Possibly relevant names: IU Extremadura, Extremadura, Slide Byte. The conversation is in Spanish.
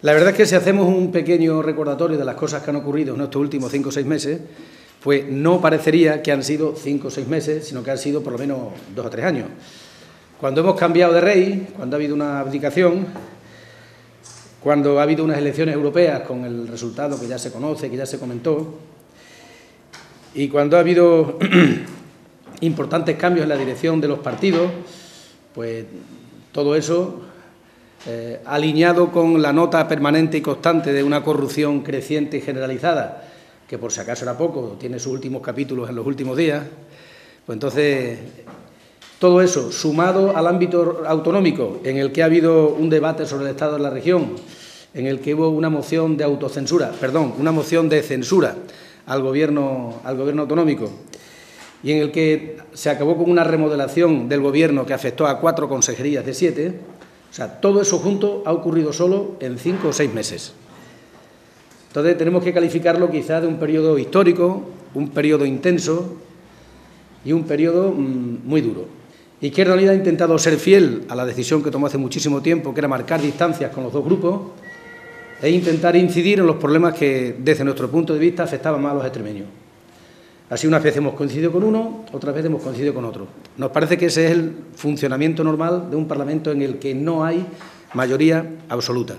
La verdad es que si hacemos un pequeño recordatorio de las cosas que han ocurrido en estos últimos 5 o 6 meses, pues no parecería que han sido 5 o 6 meses, sino que han sido por lo menos 2 o 3 años. Cuando hemos cambiado de rey, cuando ha habido una abdicación, cuando ha habido unas elecciones europeas con el resultado que ya se conoce, que ya se comentó, y cuando ha habido importantes cambios en la dirección de los partidos, pues todo eso alineado con la nota permanente y constante de una corrupción creciente y generalizada, que por si acaso era poco, tiene sus últimos capítulos en los últimos días, pues entonces todo eso sumado al ámbito autonómico, en el que ha habido un debate sobre el estado de la región, en el que hubo una moción de censura al gobierno autonómico, y en el que se acabó con una remodelación del gobierno que afectó a 4 consejerías de 7... O sea, todo eso junto ha ocurrido solo en 5 o 6 meses. Entonces tenemos que calificarlo quizá de un periodo histórico, un periodo intenso y un periodo muy duro. Izquierda Unida ha intentado ser fiel a la decisión que tomó hace muchísimo tiempo, que era marcar distancias con los dos grupos e intentar incidir en los problemas que, desde nuestro punto de vista, afectaban más a los extremeños. Así unas veces hemos coincidido con uno, otras veces hemos coincidido con otro. Nos parece que ese es el funcionamiento normal de un Parlamento en el que no hay mayoría absoluta.